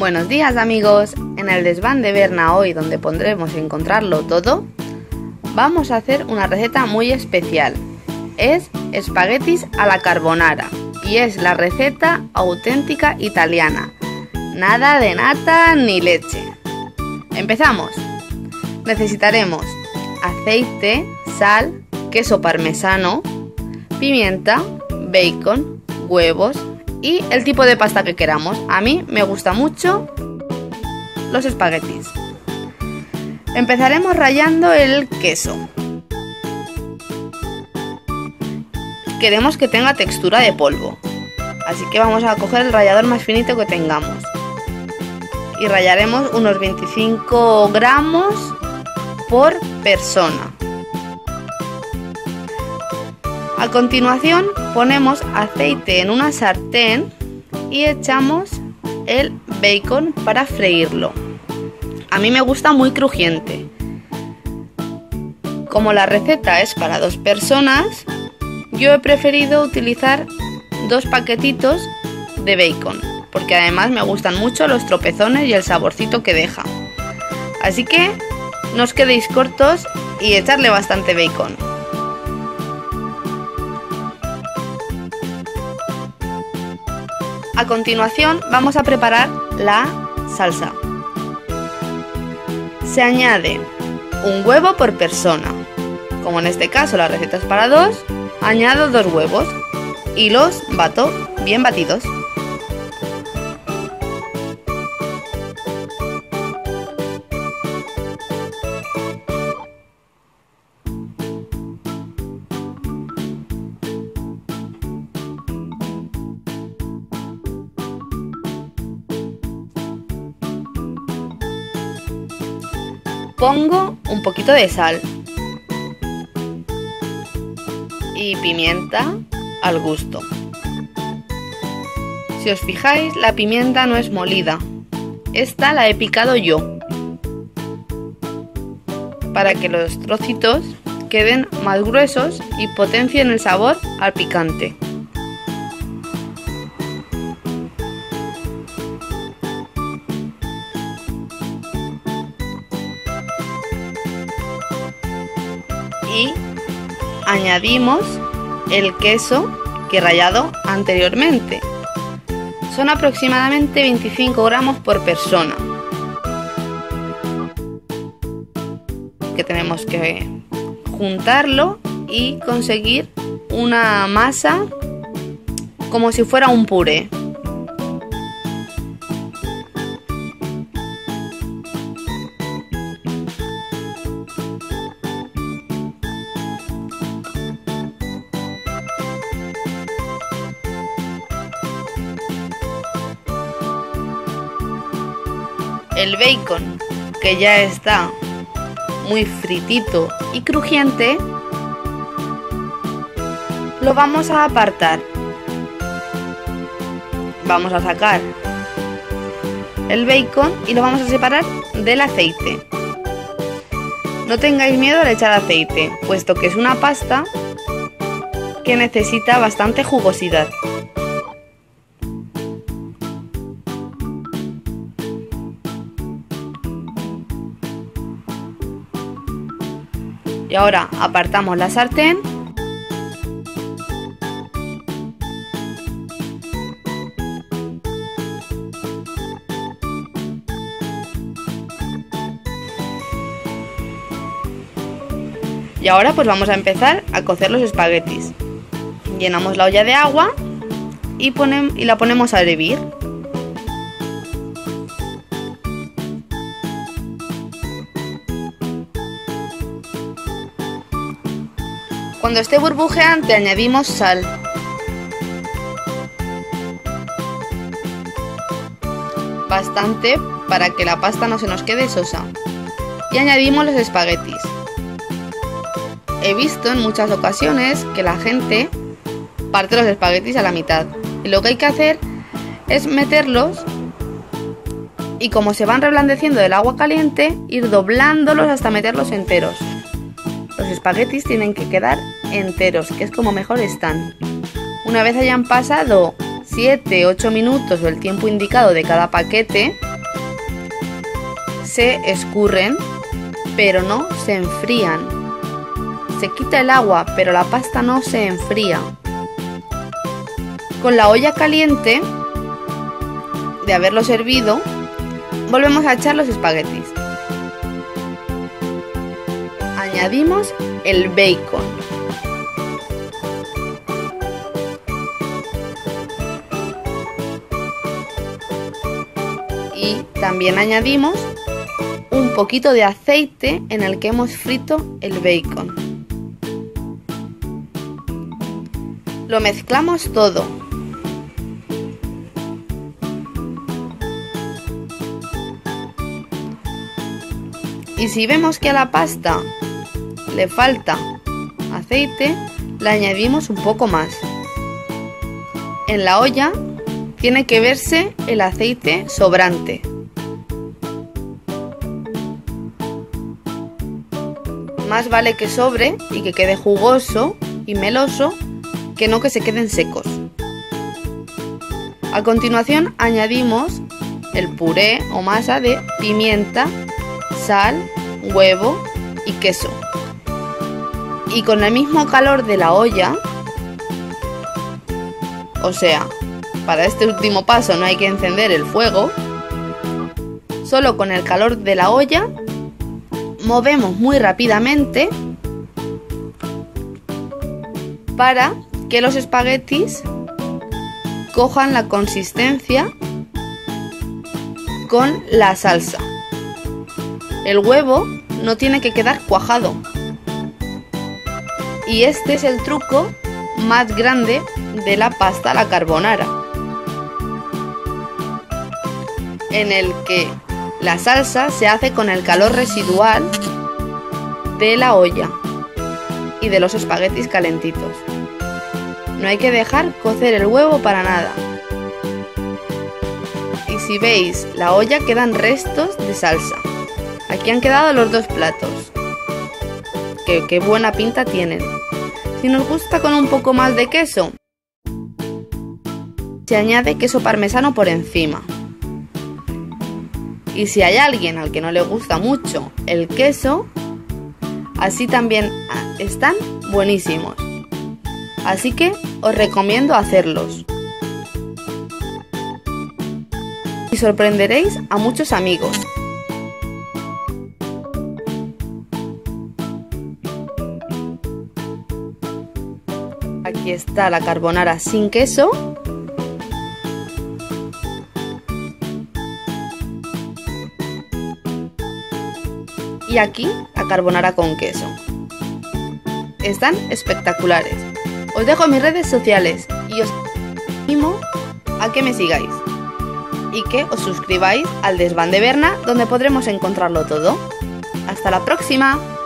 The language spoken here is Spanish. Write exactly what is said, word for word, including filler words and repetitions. Buenos días amigos, en el desván de Berna hoy, donde pondremos encontrarlo todo, vamos a hacer una receta muy especial. Es espaguetis a la carbonara y es la receta auténtica italiana. Nada de nata ni leche. ¡Empezamos! Necesitaremos aceite, sal, queso parmesano, pimienta, bacon, huevos y el tipo de pasta que queramos. A mí me gusta mucho los espaguetis. Empezaremos rallando el queso. Queremos que tenga textura de polvo, así que vamos a coger el rallador más finito que tengamos y rallaremos unos veinticinco gramos por persona. A continuación ponemos aceite en una sartén y echamos el bacon para freírlo. A mí me gusta muy crujiente. Como la receta es para dos personas, yo he preferido utilizar dos paquetitos de bacon, porque además me gustan mucho los tropezones y el saborcito que deja. Así que no os quedéis cortos y echarle bastante bacon. A continuación vamos a preparar la salsa. Se añade un huevo por persona. Como en este caso la receta es para dos, añado dos huevos y los bato bien batidos. Pongo un poquito de sal y pimienta al gusto. Si os fijáis, la pimienta no es molida. Esta la he picado yo, para que los trocitos queden más gruesos y potencien el sabor al picante. Y añadimos el queso que he rallado anteriormente. Son aproximadamente veinticinco gramos por persona que tenemos que juntarlo y conseguir una masa como si fuera un puré. El bacon, que ya está muy fritito y crujiente, lo vamos a apartar. Vamos a sacar el bacon y lo vamos a separar del aceite. No tengáis miedo al echar aceite, puesto que es una pasta que necesita bastante jugosidad. Y ahora apartamos la sartén y ahora pues vamos a empezar a cocer los espaguetis. Llenamos la olla de agua y, ponem, y la ponemos a hervir. Cuando esté burbujeante añadimos sal bastante para que la pasta no se nos quede sosa y añadimos los espaguetis. He visto en muchas ocasiones que la gente parte los espaguetis a la mitad y lo que hay que hacer es meterlos y, como se van reblandeciendo del agua caliente, ir doblándolos hasta meterlos enteros. Los espaguetis tienen que quedar enteros, que es como mejor están. Una vez hayan pasado siete a ocho minutos o el tiempo indicado de cada paquete, se escurren, pero no se enfrían. Se quita el agua, pero la pasta no se enfría. Con la olla caliente, de haberlo servido, volvemos a echar los espaguetis. Añadimos el bacon. Y también añadimos un poquito de aceite en el que hemos frito el bacon. Lo mezclamos todo. Y si vemos que a la pasta le falta aceite, le añadimos un poco más. En la olla tiene que verse el aceite sobrante. Más vale que sobre y que quede jugoso y meloso, que no que se queden secos. A continuación añadimos el puré o masa de pimienta, sal, huevo y queso. Y con el mismo calor de la olla, o sea, para este último paso no hay que encender el fuego, solo con el calor de la olla movemos muy rápidamente para que los espaguetis cojan la consistencia con la salsa. El huevo no tiene que quedar cuajado. Y este es el truco más grande de la pasta a la carbonara, en el que la salsa se hace con el calor residual de la olla y de los espaguetis calentitos. No hay que dejar cocer el huevo para nada. Y si veis la olla, quedan restos de salsa. Aquí han quedado los dos platos. ¡Qué, qué buena pinta tienen! Si nos gusta con un poco más de queso, se añade queso parmesano por encima. Y si hay alguien al que no le gusta mucho el queso, así también están buenísimos. Así que os recomiendo hacerlos. Y sorprenderéis a muchos amigos. Aquí está la carbonara sin queso. Y aquí la carbonara con queso. Están espectaculares. Os dejo mis redes sociales y os animo a que me sigáis. Y que os suscribáis al Desván de Berna, donde podremos encontrarlo todo. ¡Hasta la próxima!